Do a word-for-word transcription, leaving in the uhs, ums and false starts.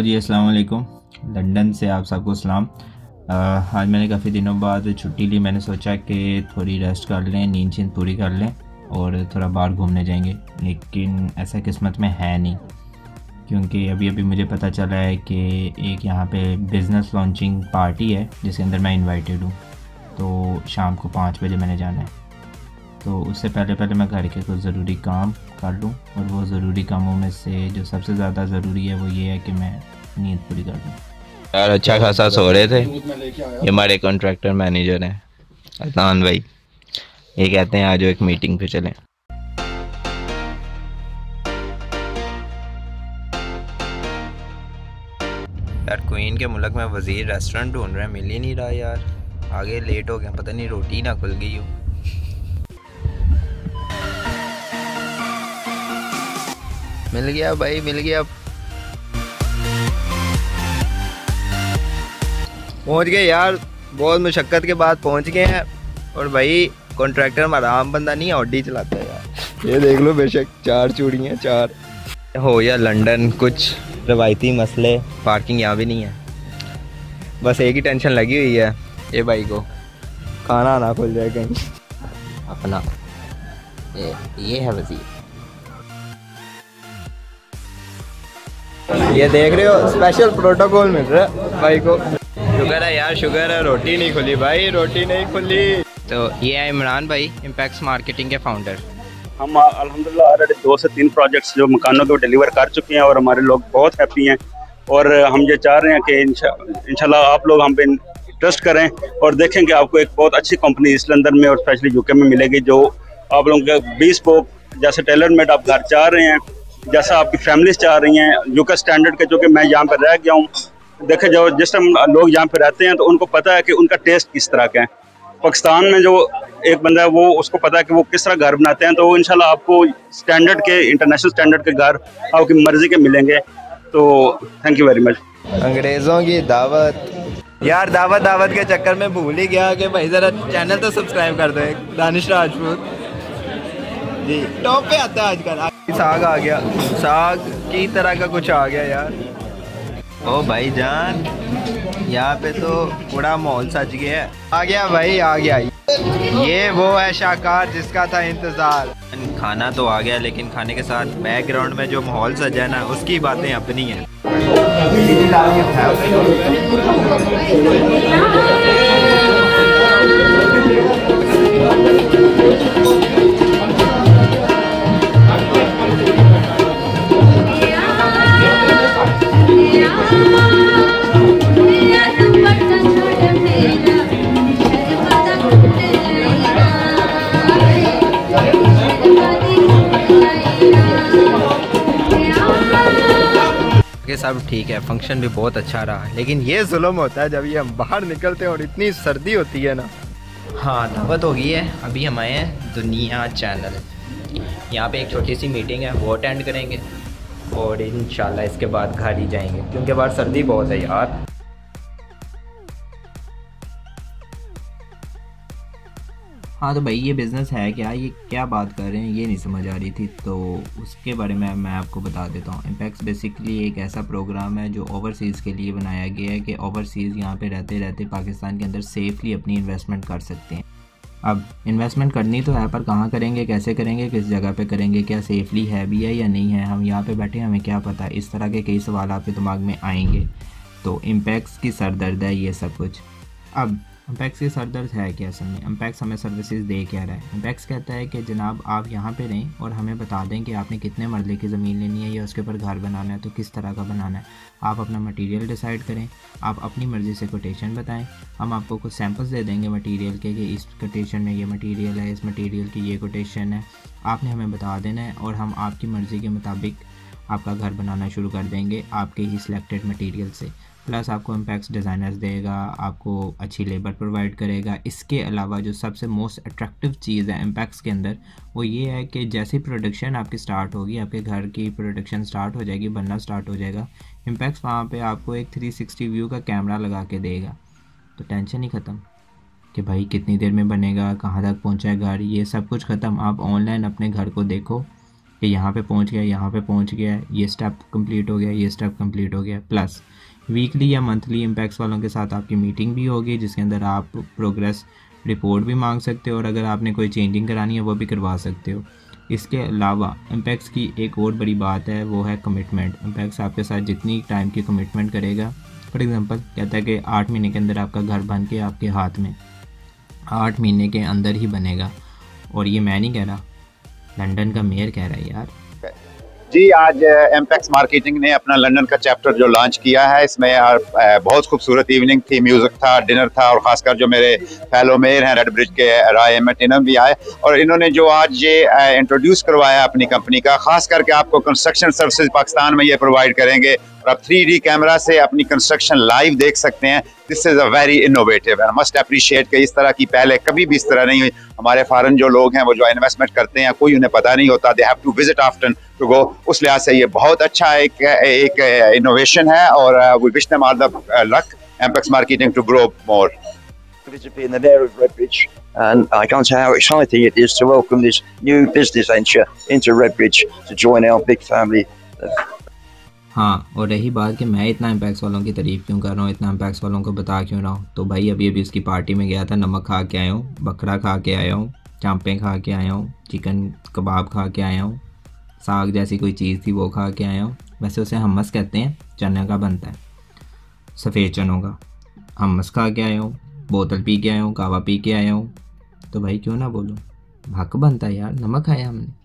Hello जी, अस्सलाम वालेकुम। London से आप सबको सलाम। आज मैंने काफ़ी दिनों बाद छुट्टी ली। मैंने सोचा कि थोड़ी रेस्ट कर लें, नींद छींद पूरी कर लें और थोड़ा बाहर घूमने जाएंगे, लेकिन ऐसा किस्मत में है नहीं, क्योंकि अभी अभी मुझे पता चला है कि एक यहाँ पे बिज़नेस लॉन्चिंग पार्टी है जिसके अंदर मैं इन्वाइटेड हूँ। तो शाम को पाँच बजे मैंने जाना है, तो उससे पहले पहले मैं घर के कुछ ज़रूरी काम कर लूँ, और वो ज़रूरी कामों में से जो सबसे ज़्यादा ज़रूरी है वो ये है कि मैं नींद पूरी कर लूँ। यार अच्छा खासा सो रहे थे। ये हमारे कॉन्ट्रैक्टर मैनेजर हैं अदनान भाई, ये कहते हैं आज एक मीटिंग पे चलें। यार क्वीन के मुल्क में वज़ीर रेस्टोरेंट ढूंढ रहे हैं, मिल ही नहीं रहा यार। आगे लेट हो गया, पता नहीं रोटी ना खुल गई हो। मिल गया भाई, मिल गया, पहुंच गए यार। बहुत मुशक्क़त के बाद पहुंच गए हैं। और भाई कॉन्ट्रैक्टर हमारा आम बंदा नहीं है, ऑडी चलाता है यार। ये देख लो, बेशक चार चूड़ियाँ चार हो। यार लंदन कुछ रवायती मसले, पार्किंग यहाँ भी नहीं है। बस एक ही टेंशन लगी हुई है ये भाई को, खाना ना खुल जाए कहीं अपना। ये, ये है वज़ीर। ये देख रहे हो, स्पेशल प्रोटोकॉल मिल रहा है भाई को। शुगर है यार, शुगर है, रोटी नहीं खुली भाई, रोटी नहीं खुली। तो ये है इमरान भाई, इम्पैक्स मार्केटिंग के फाउंडर। हम अल्हम्दुलिल्लाह ऑलरेडी दो से तीन प्रोजेक्ट्स जो मकानों को डिलीवर कर चुके हैं और हमारे लोग बहुत हैप्पी हैं। और हम ये चाह रहे हैं कि इंशाल्लाह आप लोग हम पे ट्रस्ट करें और देखें कि आपको एक बहुत अच्छी कंपनी इस लंदन में और स्पेशली यूके में मिलेगी, जो आप लोगों के बीस पोक जैसे टेलर मेड आप घर चाह रहे हैं, जैसा आपकी फैमिलीज चाह रही हैं, यूके स्टैंडर्ड के। जो कि मैं यहाँ पर रह गया हूँ, देखे जो जिस टाइम लोग यहाँ पर रहते हैं तो उनको पता है कि उनका टेस्ट किस तरह का है। पाकिस्तान में जो एक बंदा है वो, उसको पता है कि वो किस तरह घर बनाते हैं, तो वो इंशाल्लाह आपको स्टैंडर्ड के, इंटरनेशनल स्टैंडर्ड के घर आपकी मर्जी के मिलेंगे। तो थैंक यू वेरी मच। अंग्रेज़ों की दावत यार, दावत दावत के चक्कर में भूल ही गया कि भाई ज़रा चैनल तो सब्सक्राइब कर दो। दानिश राजपूत जी टॉप पे आता है आजकल। साग आ गया, साग की तरह का कुछ आ गया यार। ओ भाई जान, यहाँ पे तो पूरा माहौल सज गया है। आ गया भाई, आ गया। ये वो है शाहकार जिसका था इंतजार। खाना तो आ गया, लेकिन खाने के साथ बैकग्राउंड में जो माहौल सजा है ना, उसकी बातें अपनी हैं। सब ठीक है, फंक्शन भी बहुत अच्छा रहा, लेकिन ये जुल्म होता है जब ये हम बाहर निकलते हैं और इतनी सर्दी होती है ना। हाँ दावत हो गई है, अभी हम आए हैं दुनिया चैनल। यहाँ पे एक छोटी सी मीटिंग है, वो अटेंड करेंगे और इंशाल्लाह इसके बाद घर ही जाएंगे, क्योंकि बाहर सर्दी बहुत है यार। हाँ तो भाई ये बिज़नेस है क्या, ये क्या बात कर रहे हैं, ये नहीं समझ आ रही थी, तो उसके बारे में मैं आपको बता देता हूँ। एम्पेक्स बेसिकली एक ऐसा प्रोग्राम है जो ओवरसीज़ के लिए बनाया गया है कि ओवरसीज़ यहाँ पे रहते रहते पाकिस्तान के अंदर सेफली अपनी इन्वेस्टमेंट कर सकते हैं। अब इन्वेस्टमेंट करनी तो है, पर कहाँ करेंगे, कैसे करेंगे, किस जगह पे करेंगे, क्या सेफली है भी है या नहीं है, हम यहाँ पे बैठे हमें क्या पता। इस तरह के कई सवाल आपके दिमाग में आएंगे। तो एम्पेक्स की सरदर्द है ये सब कुछ। अब एम्पेक्स की सरदर्द है क्या असल में? एम्पेक्स हमें सर्विसेज दे क्या रहा है? एम्पेक्स कहता है कि जनाब आप यहाँ पे रहें और हमें बता दें कि आपने कितने मरले की ज़मीन लेनी है या उसके ऊपर घर बनाना है, तो किस तरह का बनाना है। आप अपना मटेरियल डिसाइड करें, आप अपनी मर्ज़ी से कोटेशन बताएं, हम आपको कुछ सैम्पल्स दे देंगे मटीरियल के कि इस कोटेशन में ये मटीरियल है, इस मटीरियल की ये कोटेशन है, आपने हमें बता देना है और हम आपकी मर्ज़ी के मुताबिक आपका घर बनाना शुरू कर देंगे आपके ही सिलेक्टेड मटीरियल से। प्लस आपको एम्पेक्स डिज़ाइनर्स देगा, आपको अच्छी लेबर प्रोवाइड करेगा। इसके अलावा जो सबसे मोस्ट अट्रैक्टिव चीज़ है एम्पेक्स के अंदर वो ये है कि जैसे प्रोडक्शन आपकी स्टार्ट होगी, आपके घर की प्रोडक्शन स्टार्ट हो जाएगी, बनना स्टार्ट हो जाएगा, एम्पेक्स वहाँ पे आपको एक थ्री सिक्सटी व्यू का कैमरा लगा के देगा। तो टेंशन ही ख़त्म कि भाई कितनी देर में बनेगा, कहाँ तक पहुँचा है घर, ये सब कुछ ख़त्म। आप ऑनलाइन अपने घर को देखो कि यहाँ पे पहुँच गया, यहाँ पे पहुँच गया, ये स्टेप कंप्लीट हो गया, ये स्टेप कंप्लीट हो गया। प्लस वीकली या मंथली इम्पैक्ट्स वालों के साथ आपकी मीटिंग भी होगी जिसके अंदर आप प्रोग्रेस रिपोर्ट भी मांग सकते हो और अगर आपने कोई चेंजिंग करानी है वो भी करवा सकते हो। इसके अलावा इम्पैक्ट्स की एक और बड़ी बात है, वो है कमिटमेंट। इम्पैक्ट्स आपके साथ जितनी टाइम की कमिटमेंट करेगा, फॉर एग्ज़ाम्पल कहता है कि आठ महीने के अंदर आपका घर बन के आपके हाथ में आठ महीने के अंदर ही बनेगा। और ये मैं नहीं कह रहा, लंदन का मेयर कह रहा है यार। जी, आज एम्पेक्स मार्केटिंग ने अपना लंदन का चैप्टर जो लॉन्च किया है, इसमें बहुत खूबसूरत इवनिंग थी, म्यूज़िक था, डिनर था और ख़ासकर जो मेरे फेलो मेयर हैं रेड ब्रिज के राय एमटिनम भी आए और इन्होंने जो आज ये इंट्रोड्यूस करवाया अपनी कंपनी का, ख़ास करके आपको कंस्ट्रक्शन सर्विसेज पाकिस्तान में ये प्रोवाइड करेंगे और आप थ्री डी कैमरा से अपनी कंस्ट्रक्शन लाइव देख सकते हैं। This is a very innovative and must appreciate कि इस तरह की पहले कभी भी इस तरह नहीं हुई। हमारे फॉरेन जो लोग हैं वो जो इन्वेस्टमेंट करते हैं कोई उन्हें पता नहीं होता, they have to visit often to go. उस लिहाज से ये बहुत अच्छा एक एक इनोवेशन है और we wish them all the luck Ampex marketing to grow more. In the area of Red Bridge, and I can't say how exciting it is to welcome this new business venture into Red Bridge to join our big family. हाँ, और रही बात कि मैं इतना impacts वालों की तारीफ़ क्यों कर रहा हूँ, इतना इम्पैक्ट्स वालों को बता क्यों रहा हूँ, तो भाई अभी अभी उसकी पार्टी में गया था, नमक खा के आया हूँ, बकरा खा के आया हूँ, चांपें खा के आया हूँ, चिकन कबाब खा के आया हूँ, साग जैसी कोई चीज़ थी वो खा के आया हूँ। वैसे उसे हमस कहते हैं, चने का बनता है, सफ़ेद चनों का। हमस खा के आया हूँ, बोतल पी के आया हूँ, कावा पी के आया हूँ, तो भाई क्यों ना बोलूँ, हक बनता है यार, नमक खाया हमने।